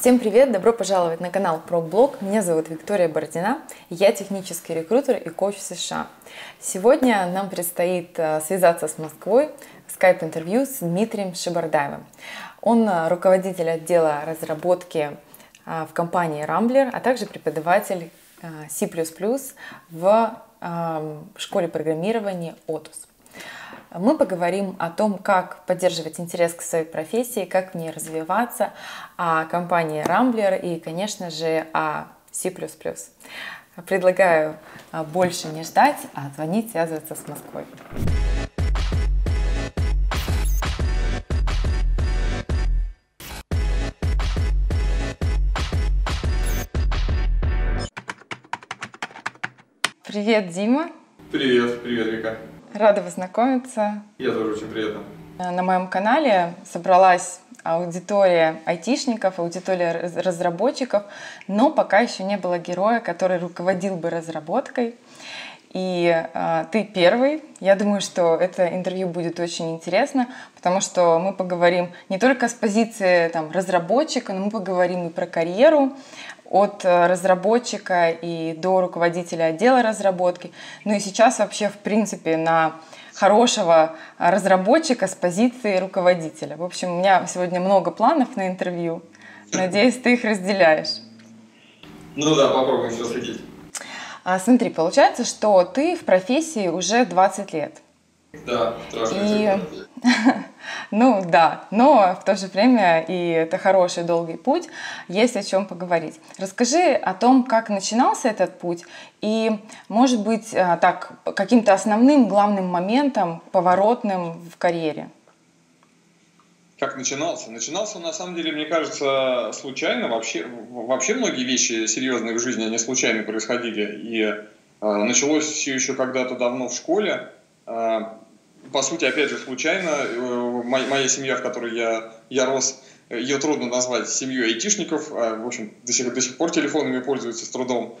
Всем привет! Добро пожаловать на канал ProBlog. Меня зовут Виктория Бородина, я технический рекрутер и коуч в США. Сегодня нам предстоит связаться с Москвой, скайп-интервью с Дмитрием Шебордаевым. Он руководитель отдела разработки в компании Rambler, а также преподаватель C++ в школе программирования Otus. Мы поговорим о том, как поддерживать интерес к своей профессии, как в ней развиваться, о компании Rambler и, конечно же, о C++. Предлагаю больше не ждать, а звонить, связываться с Москвой. Привет, Дима. Привет, привет, Вика. Рада познакомиться. Я тоже, очень приятно. На моем канале собралась аудитория айтишников, аудитория разработчиков, но пока еще не было героя, который руководил бы разработкой. И ты первый. Я думаю, что это интервью будет очень интересно, потому что мы поговорим не только с позиции разработчика, но мы поговорим и про карьеру, от разработчика и до руководителя отдела разработки. Ну и сейчас вообще, в принципе, на хорошего разработчика с позиции руководителя. В общем, у меня сегодня много планов на интервью. Надеюсь, ты их разделяешь. Ну да, попробуем все светить. Смотри, получается, что ты в профессии уже 20 лет. Да, страшно. Ну да, но в то же время и это хороший долгий путь, есть о чем поговорить. Расскажи о том, как начинался этот путь и, может быть, так, каким-то основным, главным моментом, поворотным в карьере. Как начинался? Начинался, на самом деле, мне кажется, случайно. Вообще многие вещи серьезные в жизни, они случайно происходили. И началось все еще когда-то давно в школе. По сути, опять же, случайно. Моя семья, в которой я рос, ее трудно назвать семьей айтишников. В общем, до сих пор телефонами пользуются с трудом.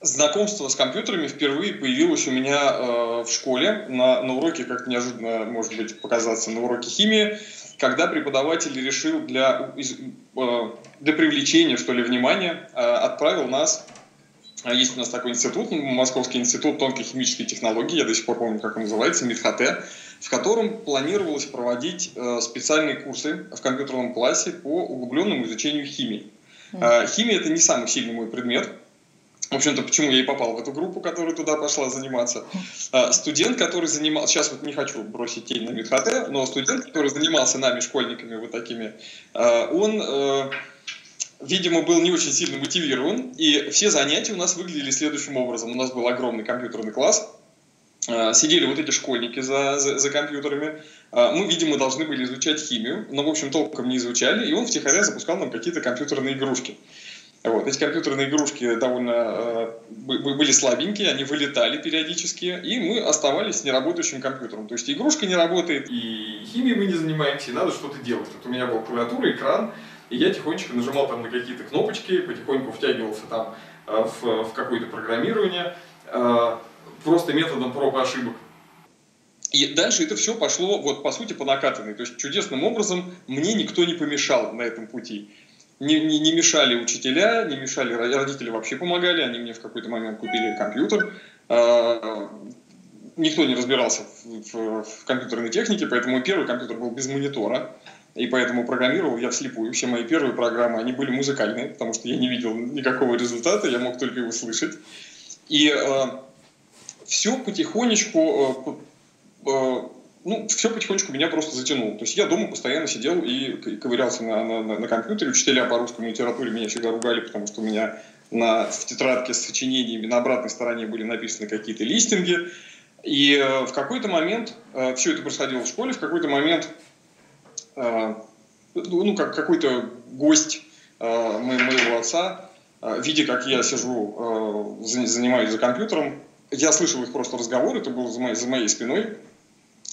Знакомство с компьютерами впервые появилось у меня в школе на уроке, как неожиданно может быть показаться, на уроке химии, когда преподаватель решил для привлечения, что ли, внимания, отправил нас. Есть у нас такой институт, Московский институт тонкой химической технологии, я до сих пор помню, как он называется, МИТХТ, в котором планировалось проводить специальные курсы в компьютерном классе по углубленному изучению химии. Химия – это не самый сильный мой предмет. В общем-то, почему я и попал в эту группу, которая туда пошла заниматься. Студент, который занимался... Сейчас вот не хочу бросить тень на МИТХТ, но студент, который занимался нами, школьниками вот такими, он... видимо, был не очень сильно мотивирован, и все занятия у нас выглядели следующим образом. У нас был огромный компьютерный класс, сидели вот эти школьники за компьютерами. Мы, видимо, должны были изучать химию, но, в общем, толком не изучали, и он втихаря запускал нам какие-то компьютерные игрушки. Вот. Эти компьютерные игрушки довольно были слабенькие, они вылетали периодически, и мы оставались с неработающим компьютером. То есть игрушка не работает, и химией мы не занимаемся, и надо что-то делать. Вот у меня была клавиатура, экран, и я тихонечко нажимал там на какие-то кнопочки, потихоньку втягивался там в какое-то программирование, просто методом проб и ошибок. И дальше это все пошло, вот по сути, по накатанной. То есть чудесным образом мне никто не помешал на этом пути. Не мешали учителя, не мешали родители, вообще помогали. Они мне в какой-то момент купили компьютер. Никто не разбирался в компьютерной технике, поэтому мой первый компьютер был без монитора. И поэтому программировал я вслепую. Все мои первые программы, они были музыкальные, потому что я не видел никакого результата, я мог только его слышать. И все потихонечку меня просто затянуло. То есть я дома постоянно сидел и ковырялся на компьютере. Учителя по русской литературе меня всегда ругали, потому что у меня в тетрадке с сочинениями на обратной стороне были написаны какие-то листинги. И в какой-то момент, все это происходило в школе, в какой-то момент... как какой-то гость моего отца, видя, как я сижу, занимаюсь за компьютером, я слышал их просто разговор, это было за моей спиной.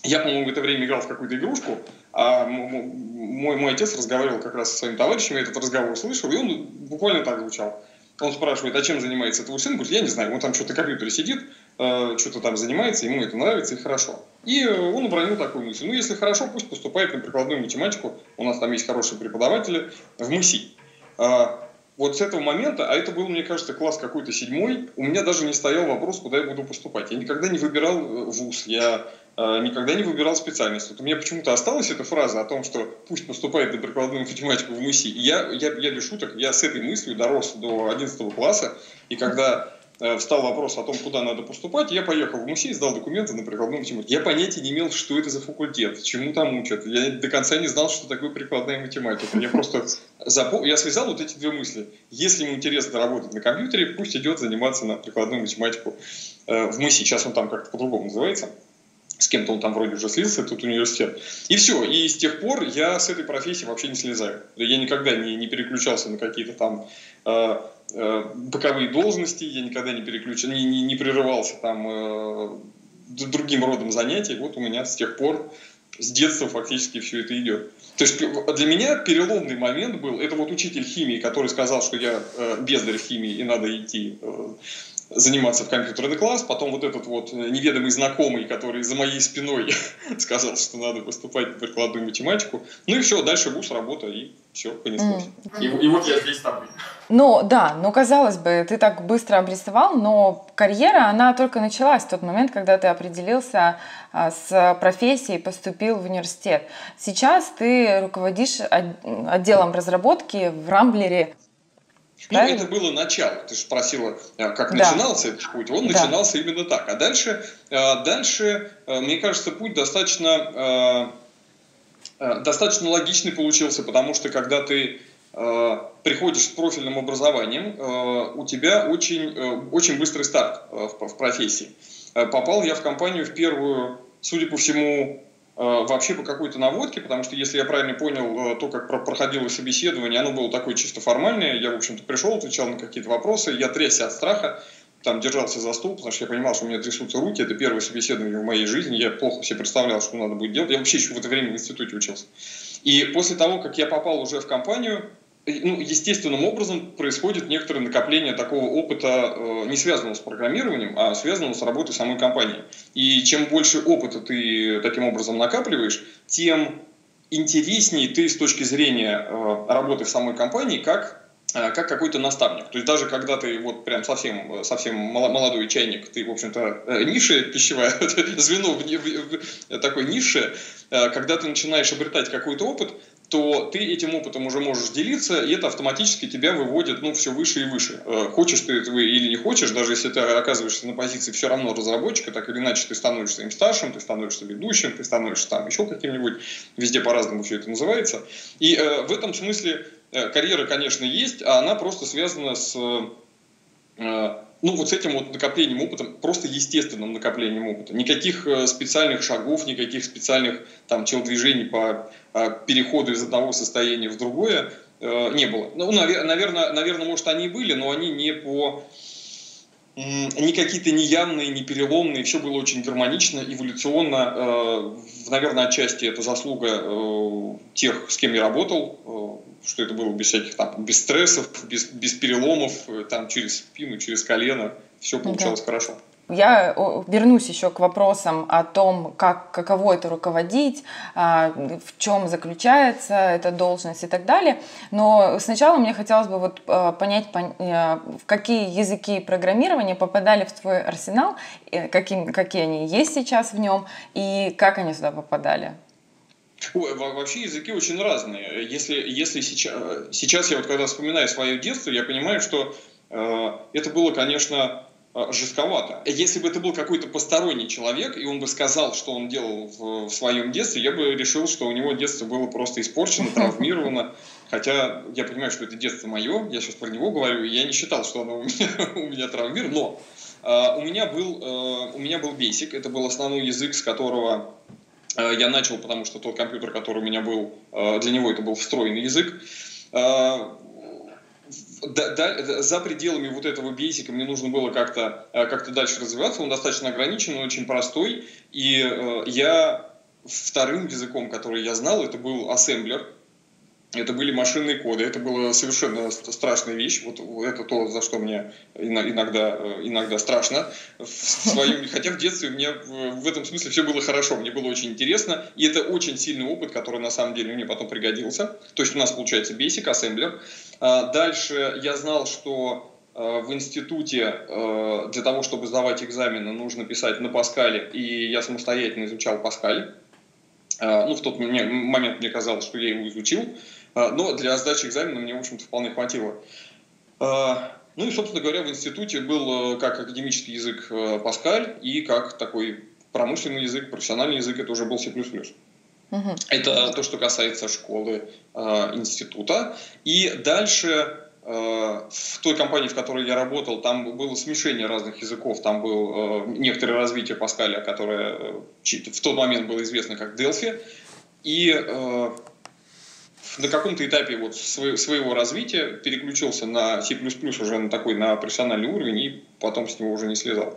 Я, по-моему, в это время играл в какую-то игрушку, а мой отец разговаривал как раз со своим товарищем, я этот разговор слышал, и он буквально так звучал. Он спрашивает, а чем занимается твой сын? Говорит, я не знаю, он там что-то в компьютере сидит, что-то там занимается, ему это нравится и хорошо. И он обронил такую мысль. Ну, если хорошо, пусть поступает на прикладную математику. У нас там есть хорошие преподаватели в МИСИ. Вот с этого момента, а это был, мне кажется, класс какой-то 7-й, у меня даже не стоял вопрос, куда я буду поступать. Я никогда не выбирал вуз, я никогда не выбирал специальность. Вот у меня почему-то осталась эта фраза о том, что пусть поступает на прикладную математику в МИСИ. И я без шуток, я с этой мыслью дорос до 11 класса, и когда встал вопрос о том, куда надо поступать, я поехал в МИСИ, сдал документы на прикладную математику. Я понятия не имел, что это за факультет, чему там учат. Я до конца не знал, что такое прикладная математика. Я просто я связал вот эти две мысли. Если ему интересно работать на компьютере, пусть идет заниматься на прикладную математику в МИСИ. Сейчас он там как-то по-другому называется. С кем-то он там вроде уже слился, тут университет. И все. И с тех пор я с этой профессии вообще не слезаю. Я никогда не переключался на какие-то там боковые должности, я никогда не переключал, не прерывался там другим родом занятий. Вот у меня с тех пор, с детства фактически все это идет. То есть для меня переломный момент был, это вот учитель химии, который сказал, что я бездарь химии и надо идти заниматься в компьютерный класс, потом вот этот вот неведомый знакомый, который за моей спиной сказал, что надо поступать на прикладную математику, ну и все, дальше вуз, работа, и все, понеслось. И вот я здесь с тобой. Ну да, ну казалось бы, ты так быстро обрисовал, но карьера, она только началась в тот момент, когда ты определился с профессией, поступил в университет. Сейчас ты руководишь отделом разработки в Рамблере. Ну, это было начало. Ты же спросила, как начинался этот путь. Он начинался именно так. А дальше, мне кажется, путь достаточно логичный получился, потому что когда ты приходишь с профильным образованием, у тебя очень быстрый старт в профессии. Попал я в компанию в первую, судя по всему, вообще по какой-то наводке, потому что, если я правильно понял, то, как проходило собеседование, оно было такое чисто формальное. Я, в общем-то, пришел, отвечал на какие-то вопросы, я трясся от страха, там держался за стол, потому что я понимал, что у меня трясутся руки, это первое собеседование в моей жизни, я плохо себе представлял, что надо будет делать. Я вообще еще в это время в институте учился. И после того, как я попал уже в компанию, ну, естественным образом происходит некоторое накопление такого опыта, не связанного с программированием, а связанного с работой самой компании. И чем больше опыта ты таким образом накапливаешь, тем интереснее ты с точки зрения работы в самой компании, как какой-то наставник. То есть даже когда ты вот прям совсем молодой чайник, ты, в общем-то, ниша пищевая, звено такой ниши, когда ты начинаешь обретать какой-то опыт, то ты этим опытом уже можешь делиться, и это автоматически тебя выводит, ну, все выше и выше. Хочешь ты этого или не хочешь, даже если ты оказываешься на позиции все равно разработчика, так или иначе ты становишься им старшим, ты становишься ведущим, ты становишься там еще каким-нибудь, везде по-разному все это называется. И в этом смысле карьера, конечно, есть, а она просто связана с вот с этим вот накоплением опыта, просто естественным накоплением опыта. Никаких специальных шагов, никаких специальных там телодвижений по переходу из одного состояния в другое не было. Ну, наверное, может, они и были, но они не какие-то неявные, не переломные. Все было очень гармонично, эволюционно. Наверное, отчасти это заслуга тех, с кем я работал, что это было без всяких там, без стрессов, без переломов, там через спину, через колено, все получалось хорошо. Я вернусь еще к вопросам о том, каково это руководить, в чем заключается эта должность и так далее. Но сначала мне хотелось бы вот понять, в какие языки программирования попадали в твой арсенал, какие они есть сейчас в нем и как они сюда попадали. Ой, вообще языки очень разные. Если сейчас я вот когда вспоминаю свое детство, я понимаю, что это было, конечно, жестковато. Если бы это был какой-то посторонний человек, и он бы сказал, что он делал в своем детстве, я бы решил, что у него детство было просто испорчено, травмировано. Хотя я понимаю, что это детство мое, я сейчас про него говорю, и я не считал, что оно у меня травмировано. Но у меня был Basic, это был основной язык, с которого я начал, потому что тот компьютер, который у меня был, для него это был встроенный язык. За пределами вот этого Basic мне нужно было как-то дальше развиваться. Он достаточно ограничен, он очень простой. И вторым языком, который я знал, это был ассемблер. Это были машинные коды, это была совершенно страшная вещь. Вот это то, за что мне иногда страшно. Хотя в детстве у меня в этом смысле все было хорошо, мне было очень интересно. И это очень сильный опыт, который на самом деле мне потом пригодился. То есть у нас получается Basic, ассемблер. Дальше я знал, что в институте для того, чтобы сдавать экзамены, нужно писать на Паскале. И я самостоятельно изучал Паскаль. Ну, в тот момент мне казалось, что я его изучил. Но для сдачи экзамена мне, в общем-то, вполне хватило. Ну и, собственно говоря, в институте был как академический язык Паскаль и как такой промышленный язык, профессиональный язык, это уже был C++. Угу. Это то, что касается школы, института. И дальше в той компании, в которой я работал, там было смешение разных языков, там было некоторое развитие Паскаля, которое в тот момент было известно как Delphi, и на каком-то этапе вот своего развития переключился на C++, уже на профессиональный уровень, и потом с него уже не слезал.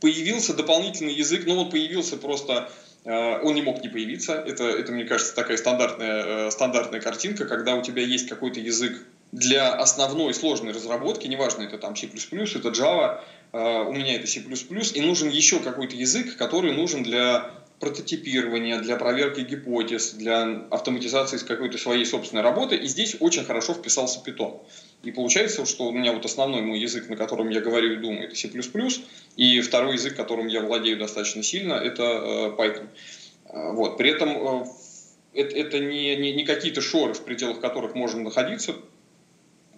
Появился дополнительный язык, но он появился просто, он не мог не появиться. Это мне кажется, такая стандартная картинка, когда у тебя есть какой-то язык для основной сложной разработки, неважно, это там C++, это Java, у меня это C++, и нужен еще какой-то язык, который нужен для прототипирования, для проверки гипотез, для автоматизации какой-то своей собственной работы, и здесь очень хорошо вписался Python. И получается, что у меня вот основной мой язык, на котором я говорю и думаю, это C++, и второй язык, которым я владею достаточно сильно, это Python. Вот. При этом это не какие-то шоры, в пределах которых можно находиться.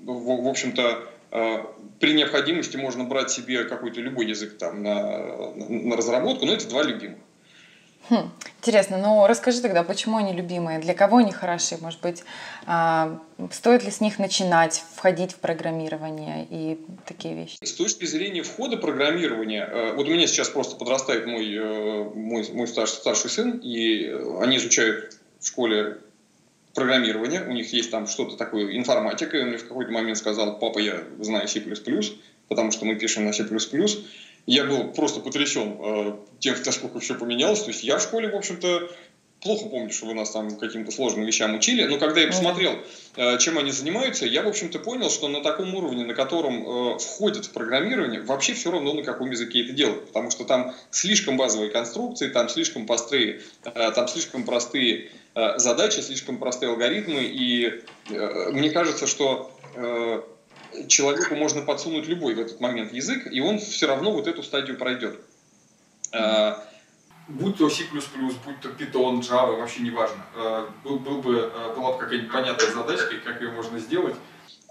В общем-то, при необходимости можно брать себе какой-то любой язык там на разработку, но это два любимых. Интересно, ну расскажи тогда, почему они любимые, для кого они хороши, может быть, стоит ли с них начинать, входить в программирование и такие вещи? С точки зрения входа программирования, вот у меня сейчас просто подрастает мой старший сын, и они изучают в школе программирование, у них есть там что-то такое, информатика, и он мне в какой-то момент сказал: папа, я знаю C++, потому что мы пишем на C++. Я был просто потрясен тем, насколько все поменялось. То есть я в школе, в общем-то, плохо помню, что вы нас там каким-то сложным вещам учили. Но когда я посмотрел, чем они занимаются, я, в общем-то, понял, что на таком уровне, на котором входит в программирование, вообще все равно, на каком языке это делать. Потому что там слишком базовые конструкции, там слишком простые, задачи, слишком простые алгоритмы. И мне кажется, что человеку можно подсунуть любой в этот момент язык, и он все равно вот эту стадию пройдет. Будь то C++, будь то Python, Java, вообще не важно. Была бы какая-нибудь понятная задачка, как ее можно сделать.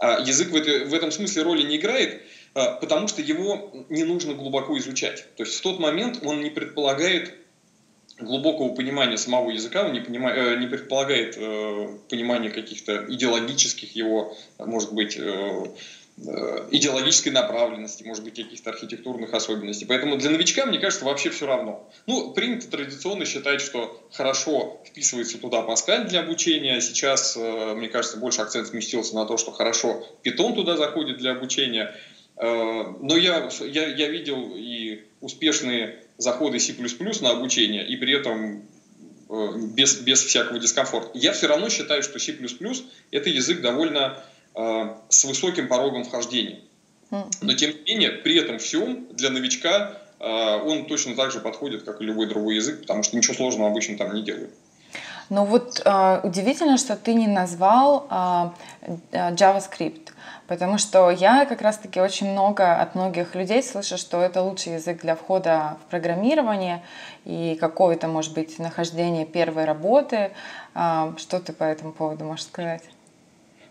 Язык в этом смысле роли не играет, потому что его не нужно глубоко изучать. То есть в тот момент он не предполагает глубокого понимания самого языка, он не предполагает понимания каких-то идеологических его, может быть, идеологической направленности, может быть, каких-то архитектурных особенностей. Поэтому для новичка, мне кажется, вообще все равно. Ну, принято традиционно считать, что хорошо вписывается туда Паскаль для обучения. Сейчас, мне кажется, больше акцент сместился на то, что хорошо Python туда заходит для обучения. Но я видел и успешные заходы C++ на обучение, и при этом без всякого дискомфорта. Я все равно считаю, что C++ — это язык довольно с высоким порогом вхождения. Но, тем не менее, при этом всем для новичка он точно так же подходит, как и любой другой язык, потому что ничего сложного обычно там не делают. Ну вот удивительно, что ты не назвал JavaScript, потому что я как раз-таки очень много от многих людей слышу, что это лучший язык для входа в программирование и какое-то, может быть, нахождение первой работы. Что ты по этому поводу можешь сказать?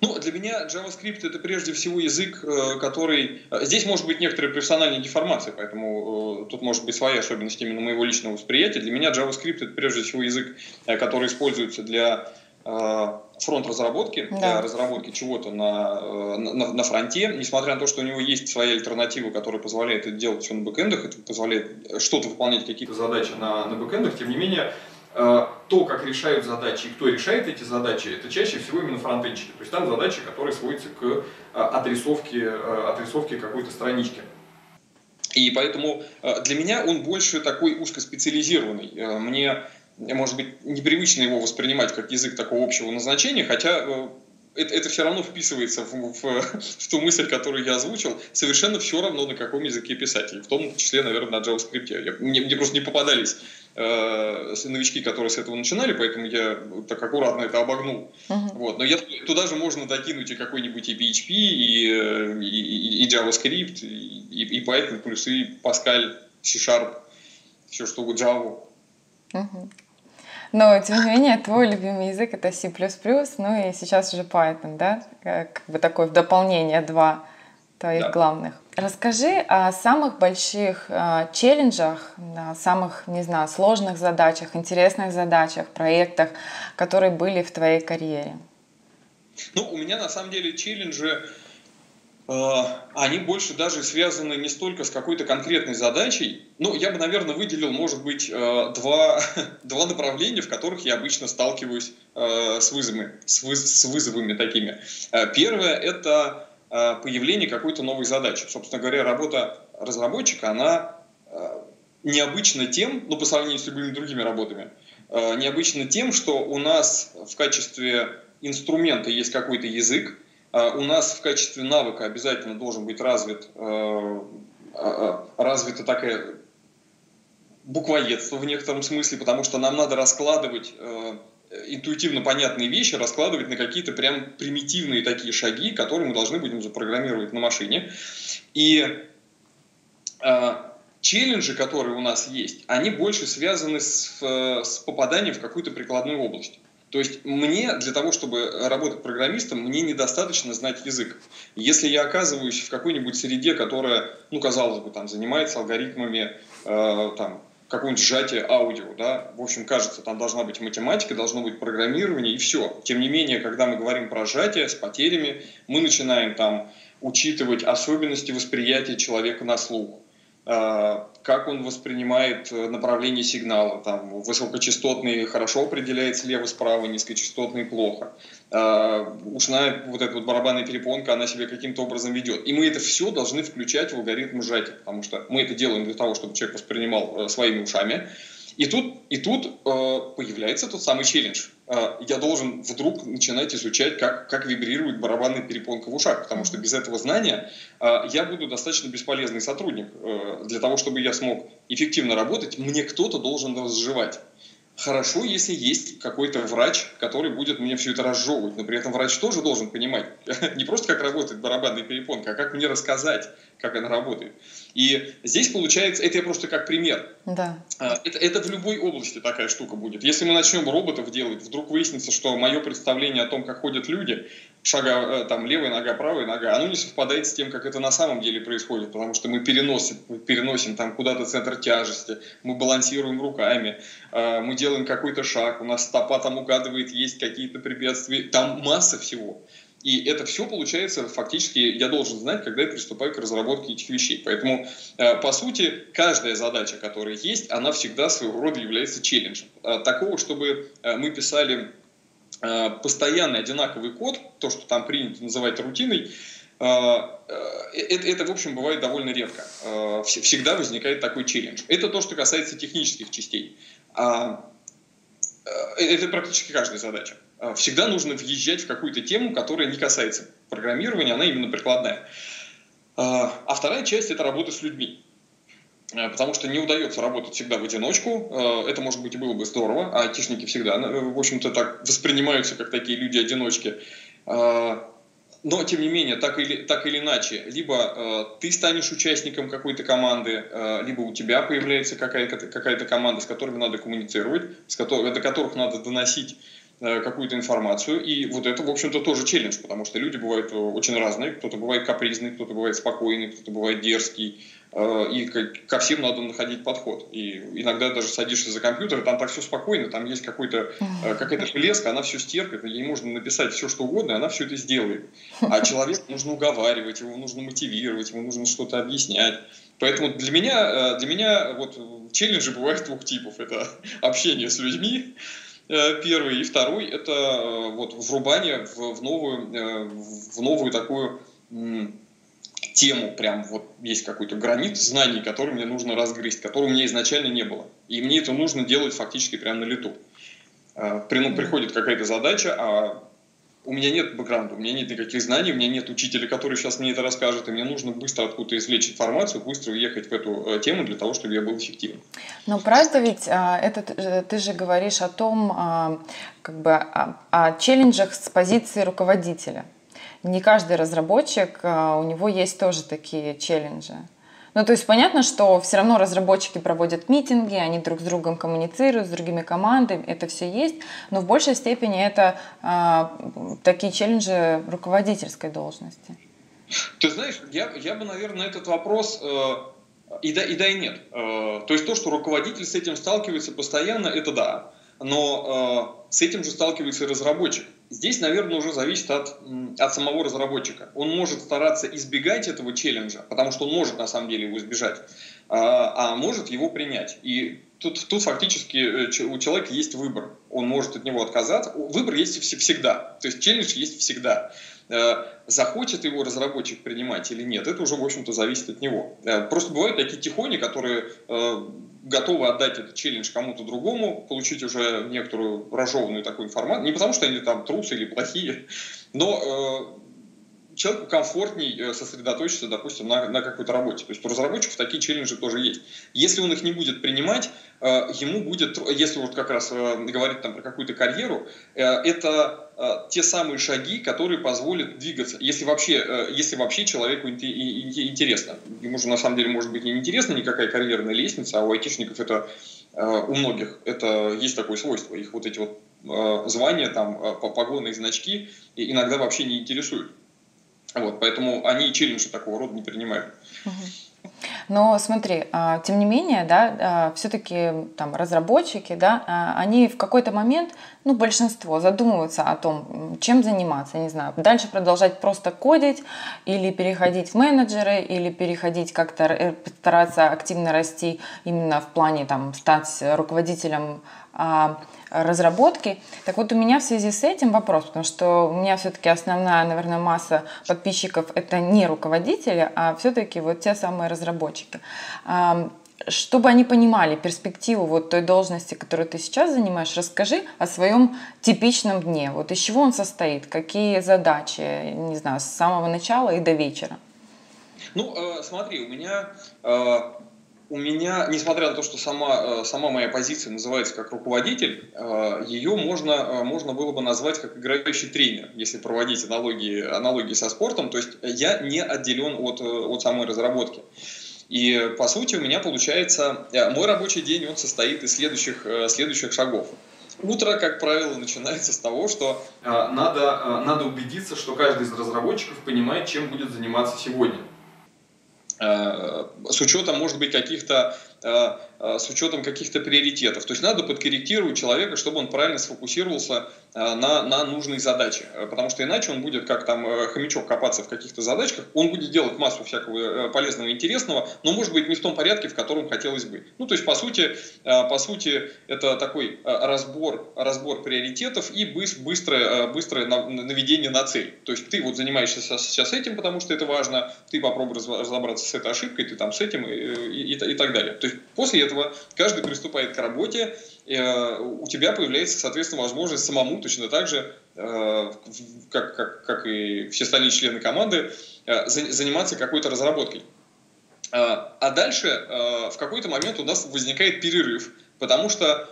Ну, для меня JavaScript — это прежде всего язык, который... Здесь может быть некоторая профессиональная деформация, поэтому тут может быть своя особенность именно моего личного восприятия. Для меня JavaScript — это прежде всего язык, который используется для фронт-разработки, для разработки чего-то на фронте. Несмотря на то, что у него есть своя альтернатива, которая позволяет это делать все на бэкэндах, это позволяет что-то выполнять, какие-то задачи на бэкэндах, тем не менее... То, как решают задачи и кто решает эти задачи, это чаще всего именно фронтенщики. То есть там задачи, которые сводятся к отрисовке какой-то странички. И поэтому для меня он больше такой узкоспециализированный. Мне может быть, непривычно его воспринимать как язык такого общего назначения, хотя это все равно вписывается в ту мысль, которую я озвучил. Совершенно все равно, на каком языке писать, и в том числе, наверное, на JavaScript. Мне просто не попадались новички, которые с этого начинали, поэтому я так аккуратно это обогнул. Вот. Но туда же можно докинуть и какой-нибудь и PHP, и JavaScript, и Python, плюс и Pascal, C Sharp, все что угодно, Java. Но, тем не менее, твой любимый язык — это C++, ну и сейчас уже Python, да? Как бы такое в дополнение два твоих главных. Расскажи о самых больших челленджах, самых, не знаю, сложных задачах, интересных задачах, проектах, которые были в твоей карьере. Ну, у меня на самом деле челленджи, они больше даже связаны не столько с какой-то конкретной задачей. Ну, я бы, наверное, выделил, может быть, два направления, в которых я обычно сталкиваюсь с вызовами такими. Первое — это появление какой-то новой задачи. Собственно говоря, работа разработчика, она необычна тем, ну, по сравнению с любыми другими работами, необычна тем, что у нас в качестве инструмента есть какой-то язык, у нас в качестве навыка обязательно должен быть развито такое буквоедство в некотором смысле, потому что нам надо раскладывать интуитивно понятные вещи, раскладывать на какие-то прям примитивные такие шаги, которые мы должны будем запрограммировать на машине. И челленджи, которые у нас есть, они больше связаны с попаданием в какую-то прикладную область. То есть мне, для того, чтобы работать программистом, мне недостаточно знать язык. Если я оказываюсь в какой-нибудь среде, которая, ну, казалось бы, там, занимается алгоритмами какого-нибудь сжатия аудио, да, в общем, кажется, там должна быть математика, должно быть программирование, и все. Тем не менее, когда мы говорим про сжатие с потерями, мы начинаем там учитывать особенности восприятия человека на слух, как он воспринимает направление сигнала, там высокочастотные хорошо определяет слева-справа, низкочастотные плохо, ушная вот эта вот барабанная перепонка, она себя каким-то образом ведет. И мы это все должны включать в алгоритм сжатия, потому что мы это делаем для того, чтобы человек воспринимал своими ушами. И тут появляется тот самый челлендж. Я должен вдруг начинать изучать, как вибрирует барабанная перепонка в ушах, потому что без этого знания я буду достаточно бесполезный сотрудник. Для того, чтобы я смог эффективно работать, мне кто-то должен разжевать. Хорошо, если есть какой-то врач, который будет мне все это разжевывать, но при этом врач тоже должен понимать не просто, как работает барабанная перепонка, а как мне рассказать, как она работает. И здесь получается, это я просто как пример, это в любой области такая штука будет. Если мы начнем роботов делать, вдруг выяснится, что мое представление о том, как ходят люди, шага, там, левая нога, правая нога, оно не совпадает с тем, как это на самом деле происходит, потому что мы переносим там куда-то центр тяжести, мы балансируем руками, мы делаем какой-то шаг, у нас стопа там угадывает, есть какие-то препятствия, там масса всего. И это все получается, фактически, я должен знать, когда я приступаю к разработке этих вещей. Поэтому, по сути, каждая задача, которая есть, она всегда своего рода является челленджем. Такого, чтобы мы писали постоянный одинаковый код, то, что там принято называть рутиной, это, в общем, бывает довольно редко. Всегда возникает такой челлендж. Это то, что касается технических частей. Это практически каждая задача. Всегда нужно въезжать в какую-то тему, которая не касается программирования, она именно прикладная. А вторая часть — это работа с людьми. Потому что не удается работать всегда в одиночку. Это, может быть, и было бы здорово. А айтишники всегда, в общем-то, так воспринимаются, как такие люди-одиночки. Но, тем не менее, так или иначе, либо ты станешь участником какой-то команды, либо у тебя появляется какая-то команда, с которой надо коммуницировать, до которых надо доносить какую-то информацию. И вот это, в общем-то, тоже челлендж, потому что люди бывают очень разные. Кто-то бывает капризный, кто-то бывает спокойный, кто-то бывает дерзкий. И ко всем надо находить подход. И иногда даже садишься за компьютер, там так все спокойно, там есть какая-то железка, она все стерпит, ей можно написать все, что угодно, и она все это сделает. А человека нужно уговаривать, его нужно мотивировать, ему нужно что-то объяснять. Поэтому для меня вот челленджи бывают двух типов. Это общение с людьми, первый, и второй — это вот врубание в новую такую тему, прям вот есть какой-то гранит знаний, который мне нужно разгрызть, которого у меня изначально не было. И мне это нужно делать фактически прямо на лету. Приходит какая-то задача, а у меня нет бэкграунда, у меня нет никаких знаний, у меня нет учителя, который сейчас мне это расскажет, и мне нужно быстро откуда-то извлечь информацию, быстро уехать в эту тему для того, чтобы я был эффективен. Но правда ведь это, ты же говоришь о том, как бы о челленджах с позиции руководителя. Не каждый разработчик, у него есть тоже такие челленджи. Ну, то есть понятно, что все равно разработчики проводят митинги, они друг с другом коммуницируют, с другими командами, это все есть, но в большей степени это такие челленджи руководительской должности. Ты знаешь, я бы, наверное, этот вопрос и да, и нет. То есть то, что руководитель с этим сталкивается постоянно, это да, но с этим же сталкивается и разработчик. Здесь, наверное, уже зависит от самого разработчика. Он может стараться избегать этого челленджа, потому что он может на самом деле его избежать, а может его принять. И тут фактически у человека есть выбор. Он может от него отказаться. Выбор есть всегда. То есть челлендж есть всегда. Захочет его разработчик принимать или нет, это уже, в общем-то, зависит от него. Просто бывают такие тихони, которые готовы отдать этот челлендж кому-то другому, получить уже некоторую разжеванную такую информацию. Не потому что они там трусы или плохие, но человеку комфортней сосредоточиться, допустим, на какой-то работе. То есть у разработчиков такие челленджи тоже есть. Если он их не будет принимать, ему будет, если вот как раз говорить там про какую-то карьеру, это те самые шаги, которые позволят двигаться. Если вообще человеку интересно. Ему же на самом деле может быть и не интересна никакая карьерная лестница, а у айтишников это, у многих, это есть такое свойство. Их вот эти вот звания, там, погоны и значки иногда вообще не интересуют. Вот, поэтому они челленджи такого рода не принимают. Но смотри, тем не менее, да, все-таки там разработчики, да, они в какой-то момент, ну, большинство задумываются о том, чем заниматься, не знаю, дальше продолжать просто кодить или переходить в менеджеры, или переходить как-то, стараться активно расти именно в плане там стать руководителем разработки. Так вот, у меня в связи с этим вопрос, потому что у меня все-таки основная, наверное, масса подписчиков это не руководители, а все-таки вот те самые разработчики. Чтобы они понимали перспективу вот той должности, которую ты сейчас занимаешь, расскажи о своем типичном дне. Вот из чего он состоит, какие задачи, не знаю, с самого начала и до вечера. Ну, смотри, у меня, несмотря на то, что сама моя позиция называется как руководитель, ее можно было бы назвать как играющий тренер, если проводить аналогии со спортом. То есть я не отделен от самой разработки. И, по сути, у меня получается, мой рабочий день, он состоит из следующих шагов. Утро, как правило, начинается с того, что надо убедиться, что каждый из разработчиков понимает, чем будет заниматься сегодня. С учетом, может быть, каких-то приоритетов. То есть надо подкорректировать человека, чтобы он правильно сфокусировался на нужной задаче. Потому что иначе он будет, как там хомячок, копаться в каких-то задачках, он будет делать массу всякого полезного и интересного, но, может быть, не в том порядке, в котором хотелось бы. Ну, то есть, по сути это такой разбор приоритетов и быстрое наведение на цель. То есть ты вот занимаешься сейчас этим, потому что это важно, ты попробуй разобраться с этой ошибкой, ты там с этим и так далее. То есть после этого каждый приступает к работе, у тебя появляется, соответственно, возможность самому точно так же, как и все остальные члены команды, заниматься какой-то разработкой. А дальше в какой-то момент у нас возникает перерыв, потому что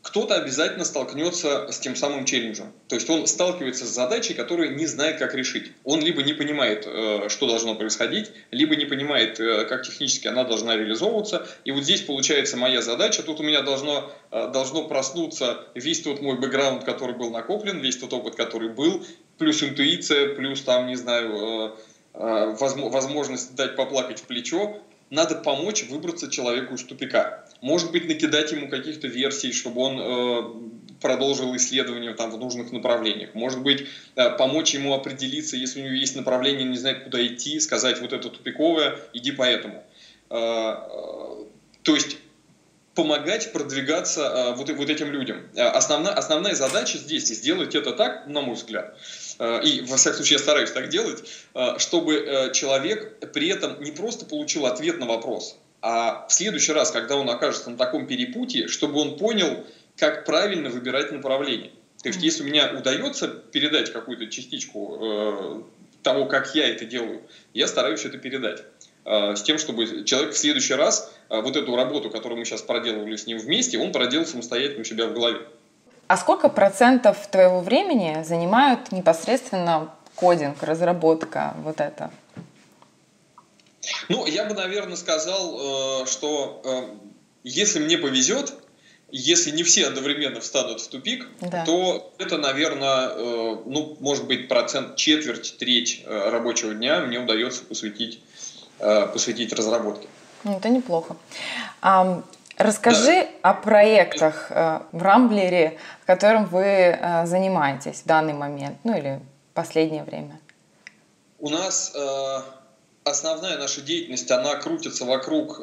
кто-то обязательно столкнется с тем самым челленджем. То есть он сталкивается с задачей, которую не знает, как решить. Он либо не понимает, что должно происходить, либо не понимает, как технически она должна реализовываться. И вот здесь получается моя задача. Тут у меня должно проснуться весь тот мой бэкграунд, который был накоплен, весь тот опыт, который был, плюс интуиция, плюс там, не знаю, возможность дать поплакать в плечо. Надо помочь выбраться человеку из тупика. Может быть, накидать ему каких-то версий, чтобы он продолжил исследование там, в нужных направлениях. Может быть, помочь ему определиться, если у него есть направление, не знает, куда идти, сказать вот это тупиковое, иди по этому. То есть помогать продвигаться вот этим людям. Основная задача здесь — сделать это так, на мой взгляд, и, во всяком случае, я стараюсь так делать, чтобы человек при этом не просто получил ответ на вопрос, а в следующий раз, когда он окажется на таком перепутье, чтобы он понял, как правильно выбирать направление. То есть, если у меня удается передать какую-то частичку того, как я это делаю, я стараюсь это передать. С тем, чтобы человек в следующий раз вот эту работу, которую мы сейчас проделывали с ним вместе, он проделал самостоятельно у себя в голове. А сколько процентов твоего времени занимают непосредственно кодинг, разработка, вот это? Ну, я бы, наверное, сказал, что если мне повезет, если не все одновременно встанут в тупик, да, то это, наверное, ну, может быть, процент, четверть, треть рабочего дня мне удается посвятить разработке. Это неплохо. Расскажи, да, о проектах в Рамблере, которым вы занимаетесь в данный момент, ну или в последнее время. У нас основная наша деятельность, она крутится вокруг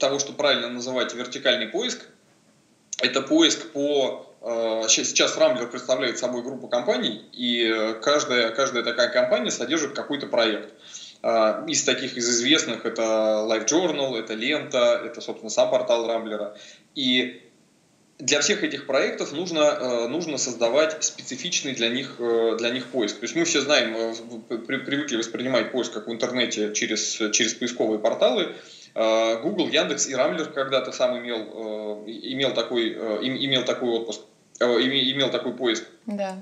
того, что правильно называть вертикальный поиск. Это поиск по... Сейчас Rambler представляет собой группу компаний, и каждая такая компания содержит какой-то проект. Из таких, из известных, это Life Journal, это лента, это, собственно, сам портал Рамблера. И для всех этих проектов нужно создавать специфичный для них поиск. То есть мы все знаем, привыкли воспринимать поиск, как в интернете, через поисковые порталы. Google, Яндекс и Рамблер когда-то сам имел такой поиск. Да.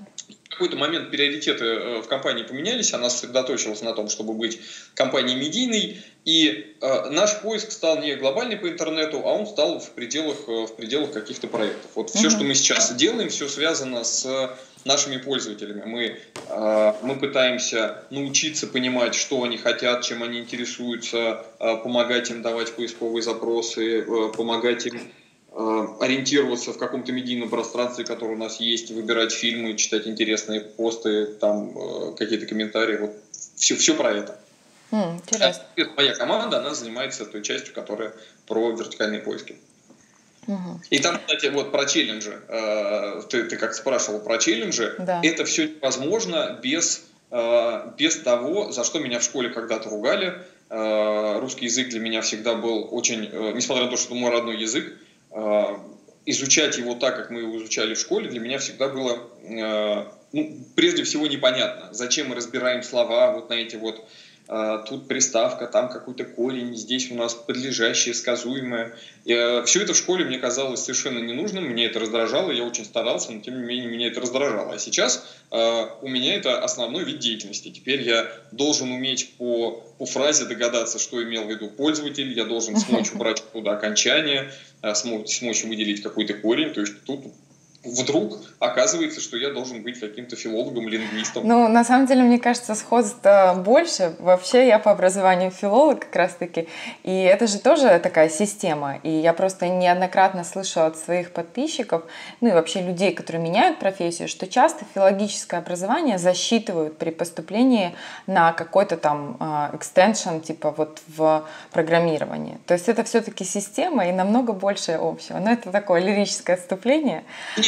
В какой-то момент приоритеты в компании поменялись, она сосредоточилась на том, чтобы быть компанией медийной, и наш поиск стал не глобальный по интернету, а он стал в пределах каких-то проектов. Вот все, что мы сейчас делаем, все связано с нашими пользователями. Мы пытаемся научиться понимать, что они хотят, чем они интересуются, помогать им давать поисковые запросы, помогать им ориентироваться в каком-то медийном пространстве, которое у нас есть, выбирать фильмы, читать интересные посты, там какие-то комментарии, вот все про это. Интересно. Моя команда, она занимается той частью, которая про вертикальные поиски. И там, кстати, вот про челленджи. Ты как спрашивал про челленджи, да. Это все невозможно без того, за что меня в школе когда-то ругали. Русский язык для меня всегда был очень, несмотря на то, что это мой родной язык, изучать его так, как мы его изучали в школе, для меня всегда было, прежде всего, непонятно, зачем мы разбираем слова, вот на эти вот, тут приставка, там какой-то корень, здесь у нас подлежащее, сказуемое. Все это в школе мне казалось совершенно ненужным, мне это раздражало, я очень старался, но тем не менее меня это раздражало. А сейчас у меня это основной вид деятельности. Теперь я должен уметь по фразе догадаться, что имел в виду пользователь, я должен смочь убрать туда окончание, смочь выделить какой-то корень, то есть тут... Вдруг оказывается, что я должен быть каким-то филологом, лингвистом. Ну, на самом деле, мне кажется, сходств-то больше. Вообще, я по образованию филолог как раз-таки. И это же тоже такая система. И я просто неоднократно слышу от своих подписчиков, ну и вообще людей, которые меняют профессию, что часто филологическое образование засчитывают при поступлении на какой-то там экстеншн, типа вот в программировании. То есть это все-таки система и намного больше общего. Но это такое лирическое отступление.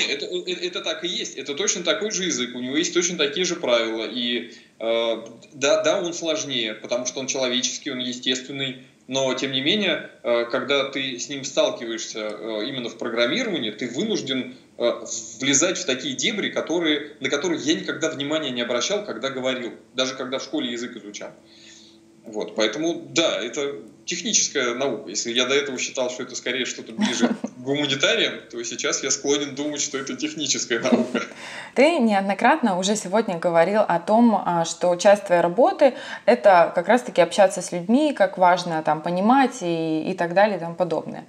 Нет, это так и есть. Это точно такой же язык, у него есть точно такие же правила. И да, он сложнее, потому что он человеческий, он естественный. Но, тем не менее, когда ты с ним сталкиваешься именно в программировании, ты вынужден влезать в такие дебри, на которые я никогда внимания не обращал, когда говорил, даже когда в школе язык изучал. Вот, поэтому, да, это техническая наука. Если я до этого считал, что это скорее что-то ближе к гуманитариям, то сейчас я склонен думать, что это техническая наука. Ты неоднократно уже сегодня говорил о том, что часть твоей работы – это как раз-таки общаться с людьми, как важно там понимать и так далее и тому подобное.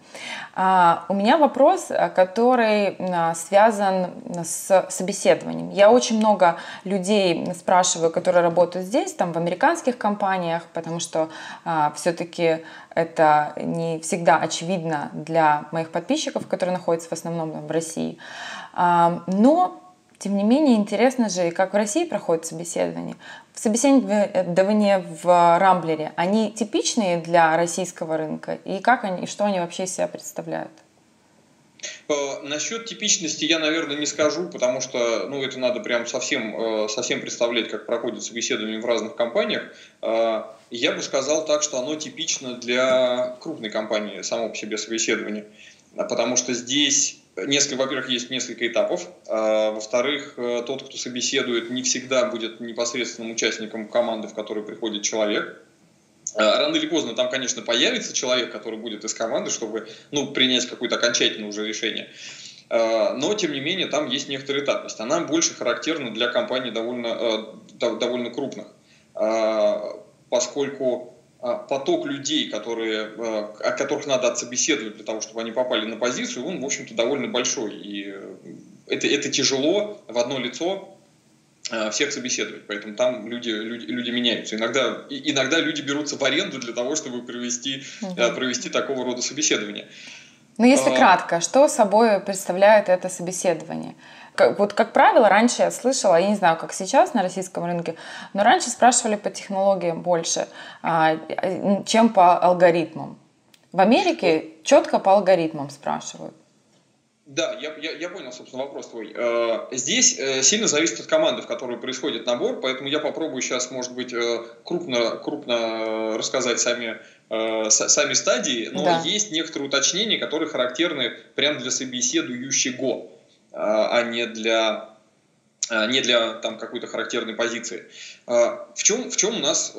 У меня вопрос, который связан с собеседованием. Я очень много людей спрашиваю, которые работают здесь, там, в американских компаниях, потому что все-таки это не всегда очевидно для моих подписчиков, которые находятся в основном в России. Но, тем не менее, интересно же, как в России проходят собеседования. Собеседования в Рамблере, они типичные для российского рынка? И что они вообще из себя представляют? Насчет типичности я, наверное, не скажу, потому что ну, это надо прям совсем представлять, как проходит собеседование в разных компаниях. Я бы сказал так, что оно типично для крупной компании, само по себе собеседование, потому что здесь, во-первых, есть несколько этапов, во-вторых, тот, кто собеседует, не всегда будет непосредственным участником команды, в которую приходит человек. Рано или поздно там, конечно, появится человек, который будет из команды, чтобы принять какое-то окончательное уже решение. Но, тем не менее, там есть некоторая этапность. Она больше характерна для компаний довольно крупных, поскольку поток людей, о которых надо отсобеседовать для того, чтобы они попали на позицию, он, в общем-то, довольно большой. И это тяжело в одно лицо всех собеседовать, поэтому там люди меняются. Иногда люди берутся в аренду для того, чтобы провести такого рода собеседование. Но если кратко, что собой представляет это собеседование? Как правило, раньше я слышала, я не знаю, как сейчас на российском рынке, но раньше спрашивали по технологиям больше, чем по алгоритмам. В Америке четко по алгоритмам спрашивают. Да, я понял, собственно, вопрос твой. Здесь сильно зависит от команды, в которой происходит набор, поэтому я попробую сейчас, может быть, крупно рассказать сами стадии, но да, есть некоторые уточнения, которые характерны прямо для собеседующего, а не для какой-то характерной позиции. В чем у нас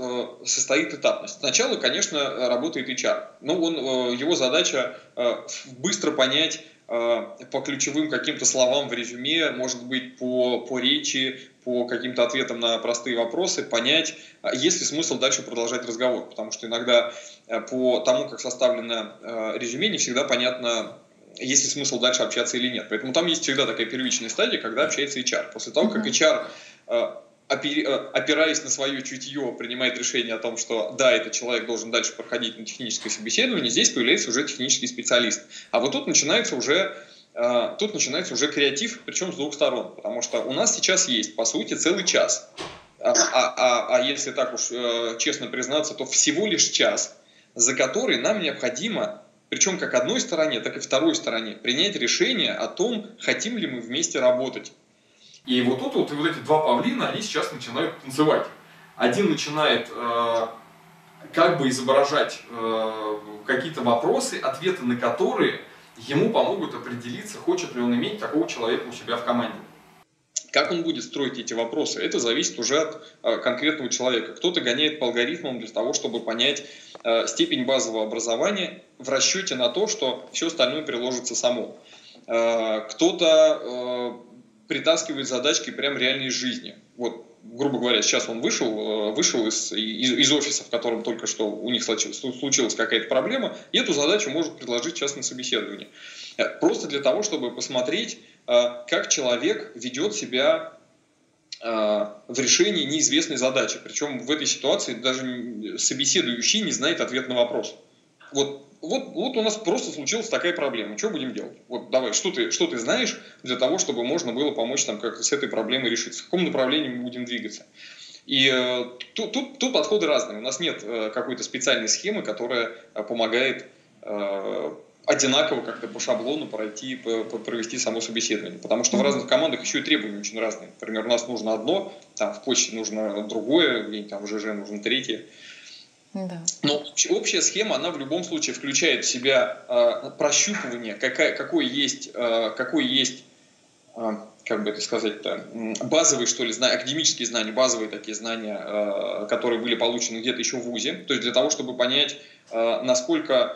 состоит этапность? Сначала, конечно, работает HR, но его задача быстро понять по ключевым каким-то словам в резюме, может быть, по речи, по каким-то ответам на простые вопросы, понять, есть ли смысл дальше продолжать разговор, потому что иногда по тому, как составлено резюме, не всегда понятно, есть ли смысл дальше общаться или нет. Поэтому там есть всегда такая первичная стадия, когда общается HR. После того, как HR, опираясь на свое чутье, принимает решение о том, что да, этот человек должен дальше проходить на техническое собеседование, здесь появляется уже технический специалист. А вот тут начинается уже креатив, причем с двух сторон, потому что у нас сейчас есть, по сути, целый час. А если так уж честно признаться, то всего лишь час, за который нам необходимо, причем как одной стороне, так и второй стороне, принять решение о том, хотим ли мы вместе работать. И вот тут вот эти два павлина, они сейчас начинают танцевать. Один начинает как бы изображать какие-то вопросы, ответы на которые ему помогут определиться, хочет ли он иметь такого человека у себя в команде. Как он будет строить эти вопросы, это зависит уже от конкретного человека. Кто-то гоняет по алгоритмам для того, чтобы понять степень базового образования в расчете на то, что все остальное приложится само. Кто-то притаскивает задачки прям реальной жизни. Вот, грубо говоря, сейчас он вышел из офиса, в котором только что у них случилась какая-то проблема, и эту задачу может предложить сейчас на собеседовании. Просто для того, чтобы посмотреть, как человек ведет себя в решении неизвестной задачи. Причем в этой ситуации даже собеседующий не знает ответ на вопрос. Вот у нас просто случилась такая проблема. Что будем делать? Вот давай, что ты знаешь для того, чтобы можно было помочь нам как-то с этой проблемой решиться? В каком направлении мы будем двигаться? И тут подходы разные. У нас нет какой-то специальной схемы, которая помогает одинаково как-то по шаблону провести само собеседование. Потому что в разных командах еще и требования очень разные. Например, у нас нужно одно, там в почте нужно другое, где-нибудь там в ЖЖ нужно третье. Да. Но общая схема, она в любом случае включает в себя прощупывание, какой есть базовые, что ли, знания, академические знания, базовые такие знания, которые были получены где-то еще в ВУЗе. То есть для того, чтобы понять, насколько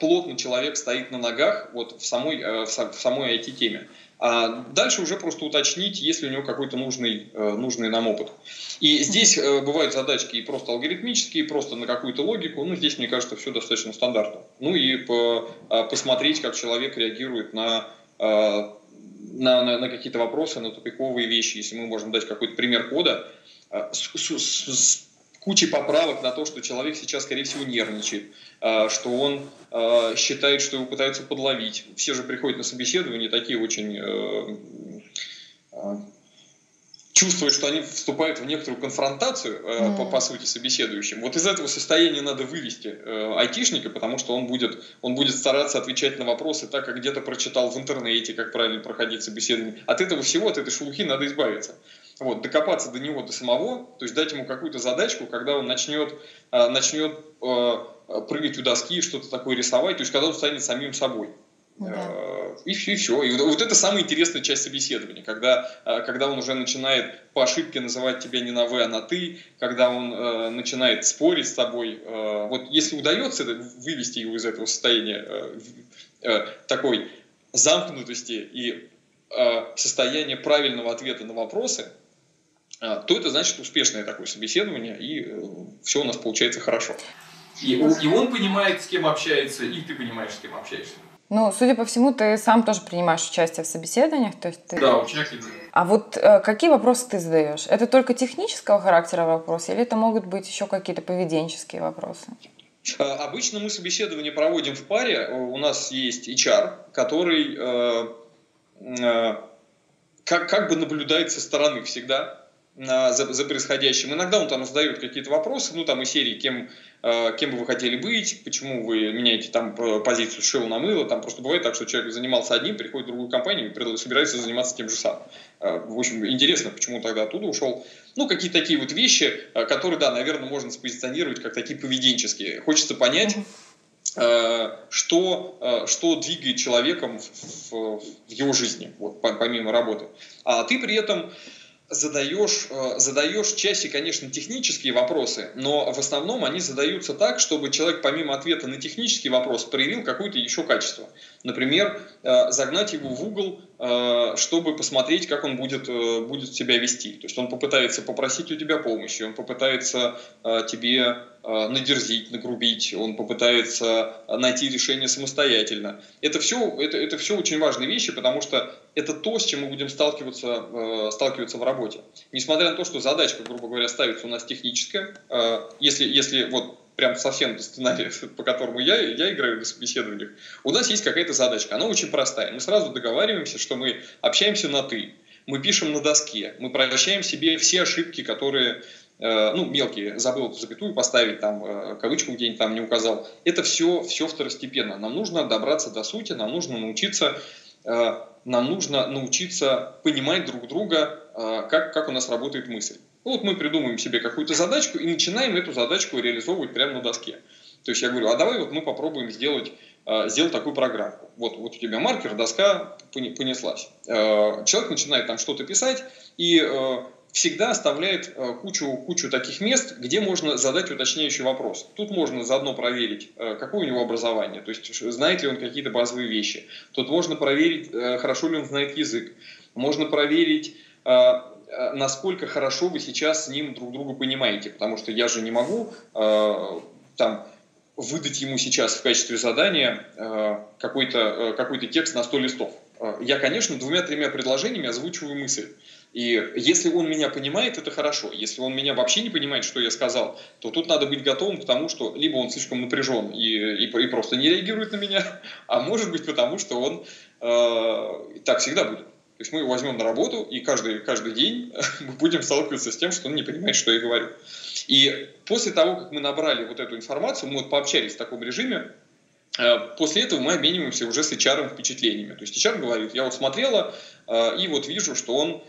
плотно человек стоит на ногах вот в самой IT-теме. А дальше уже просто уточнить, есть ли у него какой-то нужный нам опыт. И здесь бывают задачки и просто алгоритмические, и просто на какую-то логику. Здесь, мне кажется, все достаточно стандартно. Посмотреть, как человек реагирует на какие-то вопросы, на тупиковые вещи. Если мы можем дать какой-то пример кода с кучей поправок на то, что человек сейчас, скорее всего, нервничает, что он считает, что его пытаются подловить. Все же приходят на собеседование такие очень чувствуют, что они вступают в некоторую конфронтацию, по сути, собеседующим. Вот из этого состояния надо вывести айтишника, потому что он будет стараться отвечать на вопросы так, как где-то прочитал в интернете, как правильно проходить собеседование. От этого всего, от этой шелухи надо избавиться. Вот, докопаться до него, до самого, то есть дать ему какую-то задачку, когда он начнет прыгать у доски, что-то такое рисовать, то есть когда он станет самим собой. Да. И все. И вот это самая интересная часть собеседования, когда он уже начинает по ошибке называть тебя не на «вы», а на «ты», когда он начинает спорить с тобой. Вот если удается вывести его из этого состояния такой замкнутости и состояния правильного ответа на вопросы, то это значит успешное такое собеседование, и все у нас получается хорошо. И он понимает, с кем общается, и ты понимаешь, с кем общаешься. Ну, судя по всему, ты сам тоже принимаешь участие в собеседованиях, то есть ты... Да, участие. А вот какие вопросы ты задаешь? Это только технического характера вопросы, или это могут быть еще какие-то поведенческие вопросы? Обычно мы собеседование проводим в паре. У нас есть HR, который как бы наблюдает со стороны всегда за происходящим. Иногда он там задает какие-то вопросы, ну, там из серии кем бы вы хотели быть, почему вы меняете там позицию с шею на мыло, там просто бывает так, что человек занимался одним, приходит в другую компанию и собирается заниматься тем же самым. В общем, интересно, почему он тогда оттуда ушел. Ну, какие-то такие вот вещи, которые, да, наверное, можно спозиционировать как такие поведенческие. Хочется понять, что двигает человеком в его жизни, вот, помимо работы. А ты при этом... Задаешь чаще, конечно, технические вопросы, но в основном они задаются так, чтобы человек помимо ответа на технический вопрос проявил какое-то еще качество. Например, загнать его в угол, чтобы посмотреть, как он будет себя вести. То есть он попытается попросить у тебя помощи, он попытается тебе надерзить, нагрубить, он попытается найти решение самостоятельно. Это все очень важные вещи, потому что это то, с чем мы будем сталкиваться в работе. Несмотря на то, что задачка, грубо говоря, ставится у нас техническая, если вот прям совсем до сценария, по которому я играю на собеседованиях, у нас есть какая-то задачка, она очень простая. Мы сразу договариваемся, что мы общаемся на «ты», мы пишем на доске, мы прощаем себе все ошибки, которые... ну, мелкие, забыл запятую поставить, там, кавычку где-нибудь там не указал. Это все второстепенно. Нам нужно добраться до сути, нам нужно научиться понимать друг друга, как у нас работает мысль. Ну, вот мы придумаем себе какую-то задачку и начинаем эту задачку реализовывать прямо на доске. То есть я говорю, а давай вот мы попробуем сделать такую программку. Вот у тебя маркер, доска понеслась. Человек начинает там что-то писать, и... всегда оставляет кучу таких мест, где можно задать уточняющий вопрос. Тут можно заодно проверить, какое у него образование, то есть знает ли он какие-то базовые вещи. Тут можно проверить, хорошо ли он знает язык. Можно проверить, насколько хорошо вы сейчас с ним друг друга понимаете, потому что я же не могу там... выдать ему сейчас в качестве задания какой-то текст на 100 листов. Я, конечно, 2-3 предложениями озвучиваю мысль. И если он меня понимает, это хорошо. Если он меня вообще не понимает, что я сказал, то тут надо быть готовым к тому, что либо он слишком напряжен и просто не реагирует на меня, а может быть потому, что он так всегда будет. То есть мы его возьмем на работу, и каждый день мы будем сталкиваться с тем, что он не понимает, что я говорю. И после того, как мы набрали вот эту информацию, мы вот пообщались в таком режиме, после этого мы обмениваемся уже с HR впечатлениями. То есть HR говорит, я вот смотрела, и вот вижу, что он